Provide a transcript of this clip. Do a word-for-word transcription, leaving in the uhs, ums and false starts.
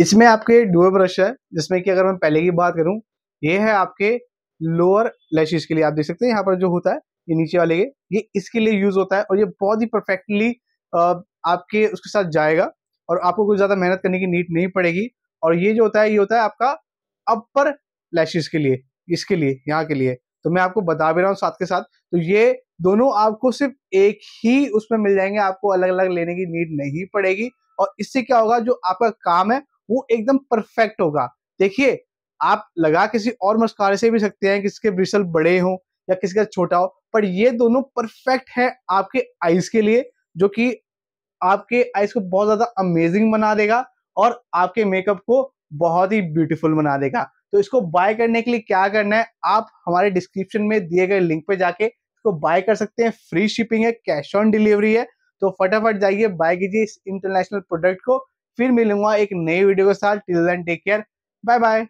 इसमें आपके dual brush है, जिसमें कि अगर मैं पहले की बात करूं, ये है आपके लोअर लैशेज के लिए। आप देख सकते हैं यहाँ पर जो होता है ये नीचे वाले के, ये इसके लिए यूज होता है और ये बहुत ही परफेक्टली आपके उसके साथ जाएगा और आपको कुछ ज्यादा मेहनत करने की नीड नहीं पड़ेगी। और ये जो होता है ये होता है आपका अपर लैशेज के लिए, इसके लिए यहाँ के लिए, तो मैं आपको बता भी रहा हूँ साथ के साथ। तो ये दोनों आपको सिर्फ एक ही उसमें मिल जाएंगे, आपको अलग अलग लेने की नीड नहीं पड़ेगी। और इससे क्या होगा, जो आपका काम है वो एकदम परफेक्ट होगा। देखिए, आप लगा किसी और मस्कारे से भी सकते हैं, किसके ब्रिसल बड़े हों या किसका छोटा हो, पर ये दोनों परफेक्ट है आपके आईज के लिए, जो कि आपके आईज को बहुत ज्यादा अमेजिंग बना देगा और आपके मेकअप को बहुत ही ब्यूटीफुल बना देगा। तो इसको बाय करने के लिए क्या करना है, आप हमारे डिस्क्रिप्शन में दिए गए लिंक पे जाके इसको बाय कर सकते हैं। फ्री शिपिंग है, कैश ऑन डिलीवरी है, तो फटाफट जाइए बाय कीजिए इस इंटरनेशनल प्रोडक्ट को। फिर मिलूंगा एक नई वीडियो के साथ। Till then take care, bye bye.